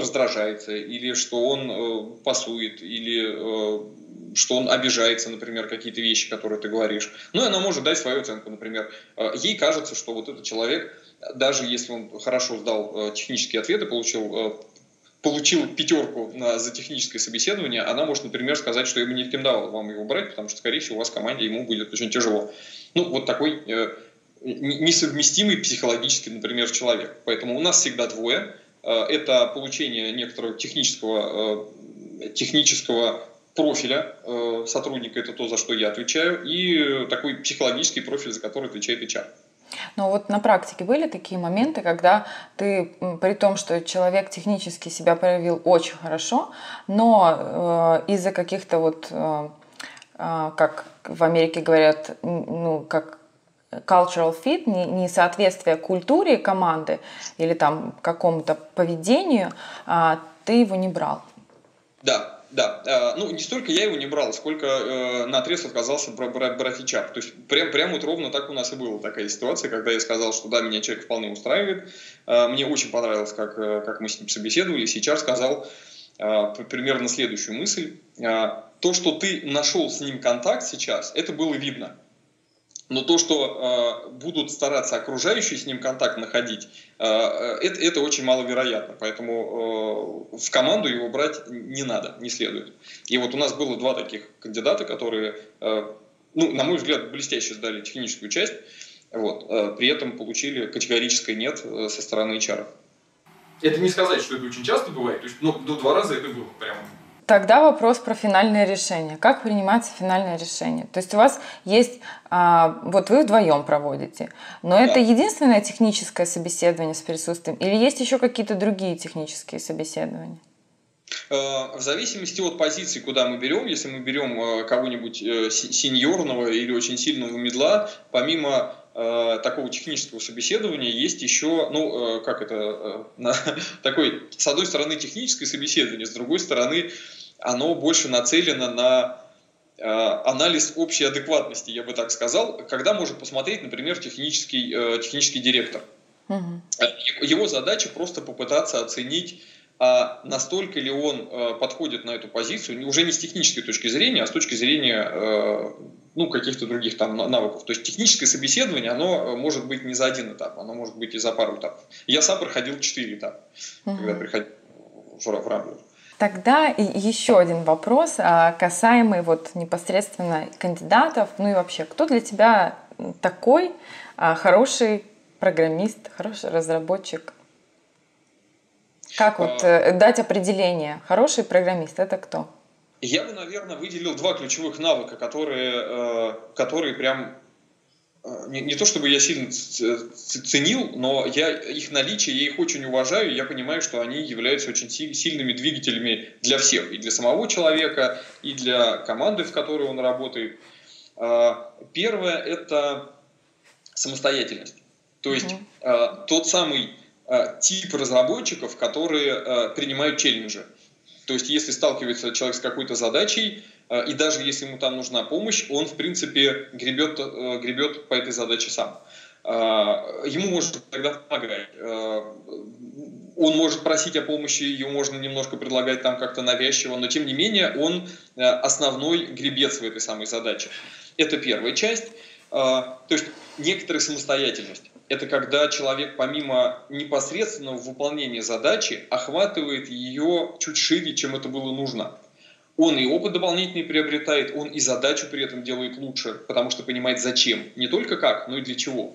раздражается, или что он пасует, или... что он обижается, например, какие-то вещи, которые ты говоришь. Ну, и она может дать свою оценку, например. Ей кажется, что вот этот человек, даже если он хорошо сдал технические ответы, получил 5 за техническое собеседование, она может, например, сказать, что я бы не рекомендовал вам его брать, потому что, скорее всего, у вас в команде ему будет очень тяжело. Ну, вот такой несовместимый психологически, например, человек. Поэтому у нас всегда 2. Это получение некоторого технического профиля сотрудника, это то, за что я отвечаю, и такой психологический профиль, за который отвечает HR. Но вот на практике были такие моменты, когда ты, при том, что человек технически себя проявил очень хорошо, но из-за каких-то вот, как в Америке говорят, ну, как cultural fit, несоответствие культуре команды или там какому-то поведению, ты его не брал. Да. Да, ну не столько я его не брал, сколько наотрез отказался брать фичап. То есть прям вот ровно так у нас и была такая ситуация, когда я сказал, что да, меня человек вполне устраивает, мне очень понравилось, как мы с ним собеседовались, и HR сказал примерно следующую мысль. То, что ты нашел с ним контакт сейчас, это было видно. Но то, что будут стараться окружающие с ним контакт находить, это очень маловероятно. Поэтому в команду его брать не надо, не следует. И вот у нас было два таких кандидата, которые, на мой взгляд, блестяще сдали техническую часть, вот, при этом получили категорическое «нет» со стороны HR. Это не сказать, что это очень часто бывает, то есть, до два раза это было прям... Тогда вопрос про финальное решение. Как принимается финальное решение? То есть у вас есть, вот вы вдвоем проводите, но это единственное техническое собеседование с присутствием или есть еще какие-то другие технические собеседования? В зависимости от позиции, куда мы берем, если мы берем кого-нибудь сеньорного или очень сильного мидла, помимо такого технического собеседования есть еще, такой, с одной стороны, техническое собеседование, с другой стороны, оно больше нацелено на анализ общей адекватности, я бы так сказал, когда может посмотреть, например, технический директор. Угу. Его задача просто попытаться оценить, настолько ли он подходит на эту позицию, уже не с технической точки зрения, а с точки зрения каких-то других там навыков. То есть техническое собеседование, оно может быть не за один этап, оно может быть и за пару этапов. Я сам проходил 4 этапа, когда приходил в Рамблер. Тогда еще один вопрос, касаемый вот непосредственно кандидатов, и вообще, кто для тебя такой хороший программист, хороший разработчик? Как дать определение? Хороший программист – это кто? Я бы, наверное, выделил два ключевых навыка, которые прям… Не то чтобы я сильно ценил, но я их наличие, я их очень уважаю, и я понимаю, что они являются очень сильными двигателями для всех, и для самого человека, и для команды, в которой он работает. Первое – это самостоятельность. То есть тот самый… тип разработчиков, которые принимают челленджи. То есть, если сталкивается человек с какой-то задачей, и даже если ему там нужна помощь, он, в принципе, гребет по этой задаче сам. Ему может тогда помогать. Он может просить о помощи, ее можно немножко предлагать там как-то навязчиво, но, тем не менее, он основной гребец в этой самой задаче. Это первая часть. То есть, некоторая самостоятельность. Это когда человек помимо непосредственного выполнения задачи охватывает ее чуть шире, чем это было нужно. Он и опыт дополнительный приобретает, он и задачу при этом делает лучше, потому что понимает зачем. Не только как, но и для чего.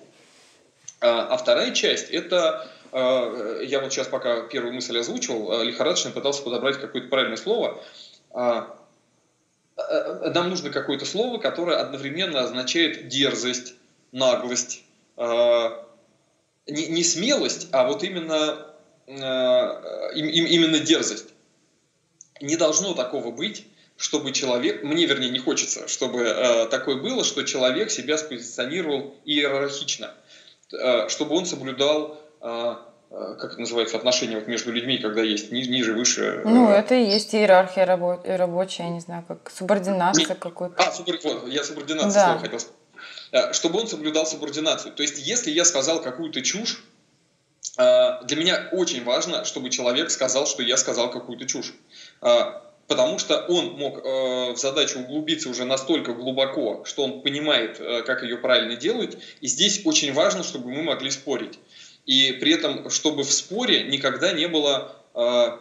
А вторая часть – это, я вот сейчас пока первую мысль озвучивал, лихорадочно пытался подобрать какое-то правильное слово. Нам нужно какое-то слово, которое одновременно означает дерзость, наглость. Не смелость, а вот именно дерзость. Не должно такого быть, чтобы человек, не хочется, чтобы такое было, что человек себя спозиционировал иерархично, чтобы он соблюдал, как это называется, отношения между людьми, когда есть ниже, выше. Это и есть иерархия рабочая, я не знаю, как субординация какой-то. Я субординация слово хотел сказать. Чтобы он соблюдал субординацию. То есть, если я сказал какую-то чушь, для меня очень важно, чтобы человек сказал, что я сказал какую-то чушь. Потому что он мог в задачу углубиться уже настолько глубоко, что он понимает, как ее правильно делать. И здесь очень важно, чтобы мы могли спорить. И при этом, чтобы в споре никогда не было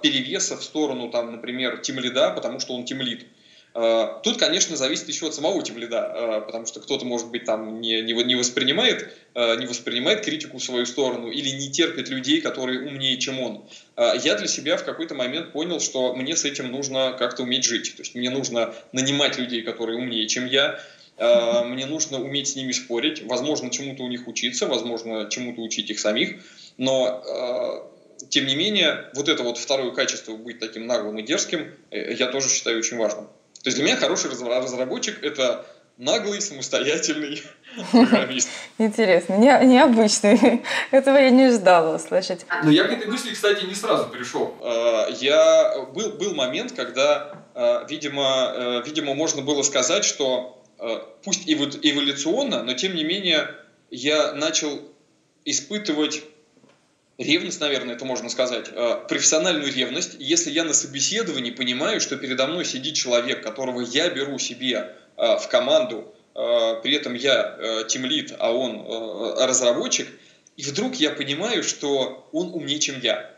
перевеса в сторону, там, например, тимлида, потому что он тимлид. Тут, конечно, зависит еще от самого тимлида, потому что кто-то, может быть, там не воспринимает критику в свою сторону или не терпит людей, которые умнее, чем он. Я для себя в какой-то момент понял, что мне с этим нужно как-то уметь жить. То есть мне нужно нанимать людей, которые умнее, чем я. Мне нужно уметь с ними спорить. Возможно, чему-то у них учиться, возможно, чему-то учить их самих. Но... Тем не менее, вот это вот второе качество, быть таким наглым и дерзким, я тоже считаю очень важным. То есть для меня хороший разработчик – это наглый, самостоятельный программист. Интересно, необычный. Этого я не ждала услышать. Но я к этой мысли, кстати, не сразу пришел. Был момент, когда, видимо, можно было сказать, что пусть эволюционно, но тем не менее я начал испытывать ревность, наверное, это можно сказать, профессиональную ревность. Если я на собеседовании понимаю, что передо мной сидит человек, которого я беру себе в команду, при этом я тимлид, а он разработчик, и вдруг я понимаю, что он умнее, чем я,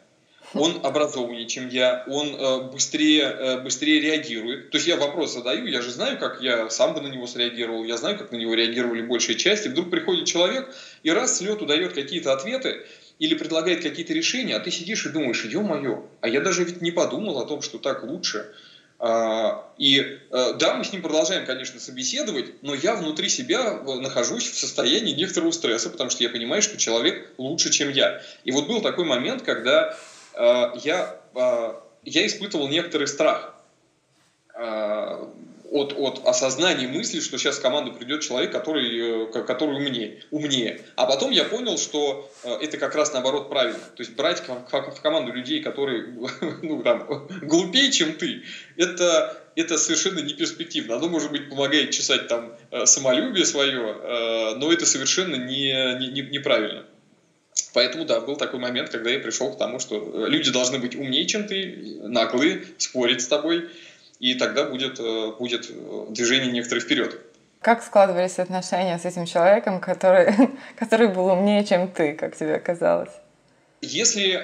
он образованнее, чем я, он быстрее реагирует. То есть я вопрос задаю, я же знаю, как я сам бы на него среагировал, я знаю, как на него реагировали большая часть, и вдруг приходит человек и раз с лету дает какие-то ответы, или предлагает какие-то решения, а ты сидишь и думаешь, ё-моё, а я даже ведь не подумал о том, что так лучше. И да, мы с ним продолжаем, конечно, собеседовать, но я внутри себя нахожусь в состоянии некоторого стресса, потому что я понимаю, что человек лучше, чем я. И вот был такой момент, когда я испытывал некоторый страх от осознания мысли, что сейчас в команду придет человек, который умнее. А потом я понял, что это как раз наоборот правильно. То есть брать в команду людей, которые глупее, чем ты, это совершенно не перспективно. Оно, может быть, помогает чесать там самолюбие свое, но это совершенно неправильно. Поэтому, да, был такой момент, когда я пришел к тому, что люди должны быть умнее, чем ты, наглые, спорить с тобой, и тогда будет движение некоторых вперед. Как складывались отношения с этим человеком, который был умнее, чем ты, как тебе казалось? Если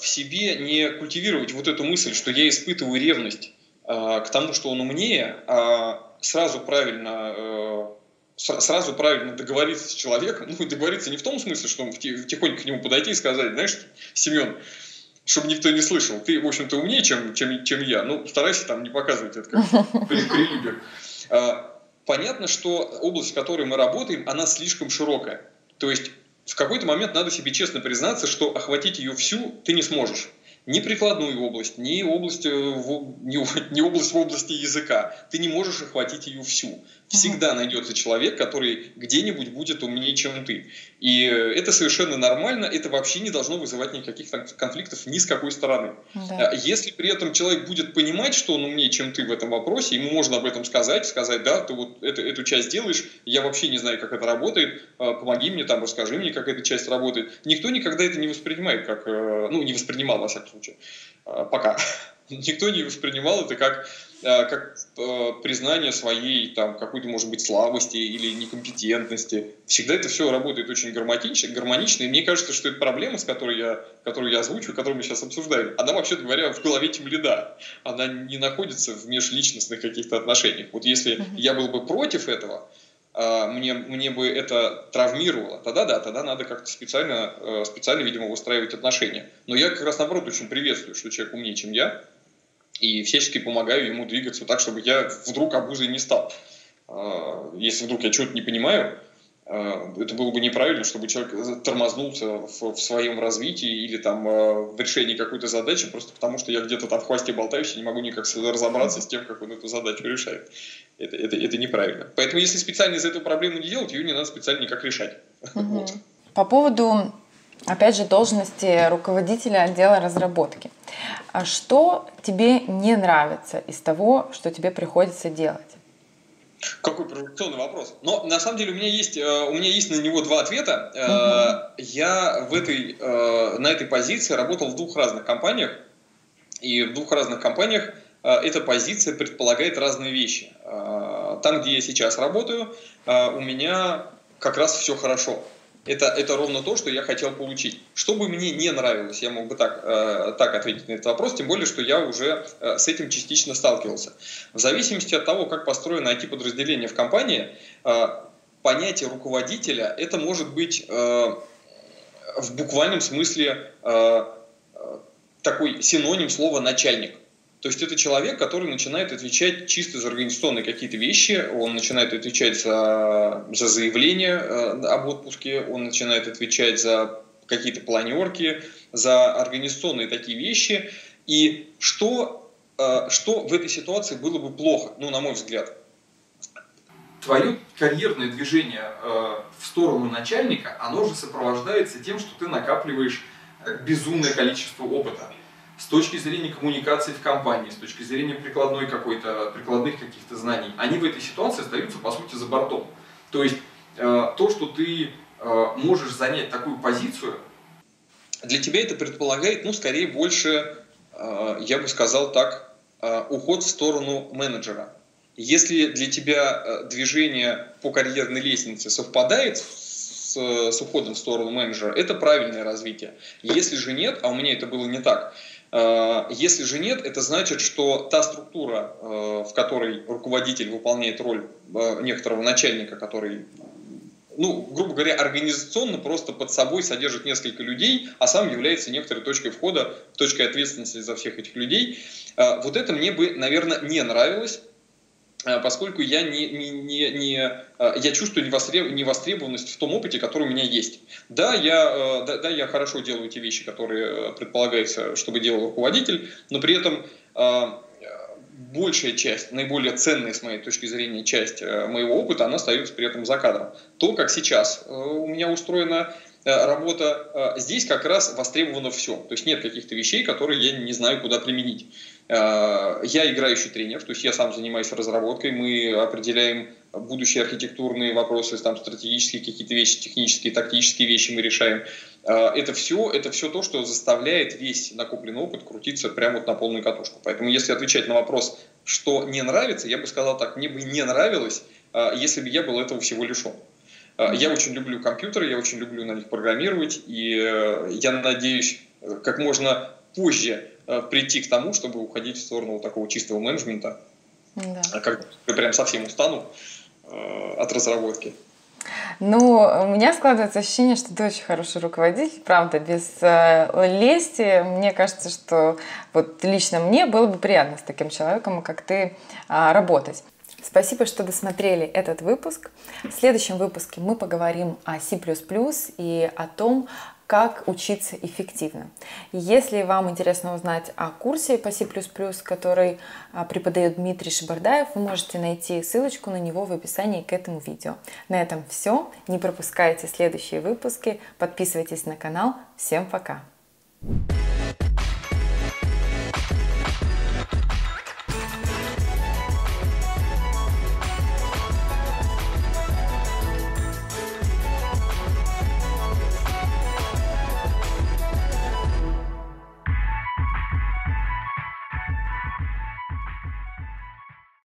в себе не культивировать вот эту мысль, что я испытываю ревность к тому, что он умнее, а сразу правильно договориться с человеком, ну, договориться не в том смысле, что тихонько к нему подойти и сказать, знаешь, Семен, чтобы никто не слышал. Ты, в общем-то, умнее, чем я. Ну, старайся там не показывать это как прелюдию. Понятно, что область, в которой мы работаем, она слишком широкая. То есть в какой-то момент надо себе честно признаться, что охватить ее всю ты не сможешь. Ни прикладную область, ни область в области языка. Ты не можешь охватить ее всю. Всегда найдется человек, который где-нибудь будет умнее, чем ты. И это совершенно нормально, это вообще не должно вызывать никаких конфликтов ни с какой стороны. Да. Если при этом человек будет понимать, что он умнее, чем ты в этом вопросе, ему можно об этом сказать, да, ты вот эту часть делаешь, я вообще не знаю, как это работает, помоги мне, там, расскажи мне, как эта часть работает. Никто никогда это не воспринимает как, не воспринимал, во всяком случае, пока. Никто не воспринимал это как признание своей там, какой-то, может быть, слабости или некомпетентности. Всегда это все работает очень гармонично, и мне кажется, что это проблема, с которую я озвучу, которую мы сейчас обсуждаем. Она, вообще-то говоря, в голове тимлида. Она не находится в межличностных каких-то отношениях. Вот если я был бы против этого, мне бы это травмировало, тогда надо как-то специально, видимо, выстраивать отношения. Но я как раз, наоборот, очень приветствую, что человек умнее, чем я, и всячески помогаю ему двигаться так, чтобы я вдруг обузой не стал. Если вдруг я чего-то не понимаю, это было бы неправильно, чтобы человек тормознулся в своем развитии или там, в решении какой-то задачи, просто потому что я где-то там в хвосте болтаюсь и не могу никак разобраться с тем, как он эту задачу решает. Это неправильно. Поэтому если специально из этого проблемы не делать, ее не надо специально никак решать. Вот. По поводу, опять же, должности руководителя отдела разработки. А что тебе не нравится из того, что тебе приходится делать? Какой провокационный вопрос. Но на самом деле у меня есть на него два ответа. Я на этой позиции работал в двух разных компаниях. И в двух разных компаниях эта позиция предполагает разные вещи. Там, где я сейчас работаю, у меня как раз все хорошо. Это ровно то, что я хотел получить. Что бы мне не нравилось, я мог бы так ответить на этот вопрос, тем более, что я уже с этим частично сталкивался. В зависимости от того, как построено IT-подразделение в компании, понятие руководителя, это может быть в буквальном смысле такой синоним слова «начальник». То есть это человек, который начинает отвечать чисто за организационные какие-то вещи, он начинает отвечать за заявление об отпуске, он начинает отвечать за какие-то планерки, за организационные такие вещи. И что в этой ситуации было бы плохо, ну, на мой взгляд? твое карьерное движение в сторону начальника, оно же сопровождается тем, что ты накапливаешь безумное количество опыта. С точки зрения коммуникации в компании, с точки зрения прикладных каких-то знаний, они в этой ситуации остаются, по сути, за бортом. То есть то, что ты можешь занять такую позицию, для тебя это предполагает, ну, скорее больше, я бы сказал так, уход в сторону менеджера. Если для тебя движение по карьерной лестнице совпадает с уходом в сторону менеджера, это правильное развитие. Если же нет, а у меня это было не так, если же нет, это значит, что та структура, в которой руководитель выполняет роль некоторого начальника, который, ну, грубо говоря, организационно просто под собой содержит несколько людей, а сам является некоторой точкой входа, точкой ответственности за всех этих людей. Вот это мне бы, наверное, не нравилось, поскольку я, я чувствую невостребованность в том опыте, который у меня есть. Да, я хорошо делаю те вещи, которые предполагается, чтобы делал руководитель, но при этом большая часть, наиболее ценная с моей точки зрения часть моего опыта, она остается при этом за кадром. То, как сейчас у меня устроена работа, здесь как раз востребовано все. То есть нет каких-то вещей, которые я не знаю, куда применить. Я играющий тренер, то есть я сам занимаюсь разработкой, мы определяем будущие архитектурные вопросы, там стратегические какие-то вещи, технические, тактические вещи мы решаем. Это все то, что заставляет весь накопленный опыт крутиться прямо вот на полную катушку. Поэтому если отвечать на вопрос, что не нравится, я бы сказал так, мне бы не нравилось, если бы я был этого всего лишен. Я очень люблю компьютеры, я очень люблю на них программировать, и я надеюсь как можно позже прийти к тому, чтобы уходить в сторону вот такого чистого менеджмента, да. Как я прям совсем устану от разработки. Ну, у меня складывается ощущение, что ты очень хороший руководитель, правда, без лести. Мне кажется, что вот лично мне было бы приятно с таким человеком, как ты, работать. Спасибо, что досмотрели этот выпуск. В следующем выпуске мы поговорим о C++ и о том, как учиться эффективно. Если вам интересно узнать о курсе по C++, который преподает Дмитрий Шебордаев, вы можете найти ссылочку на него в описании к этому видео. На этом все. Не пропускайте следующие выпуски. Подписывайтесь на канал. Всем пока!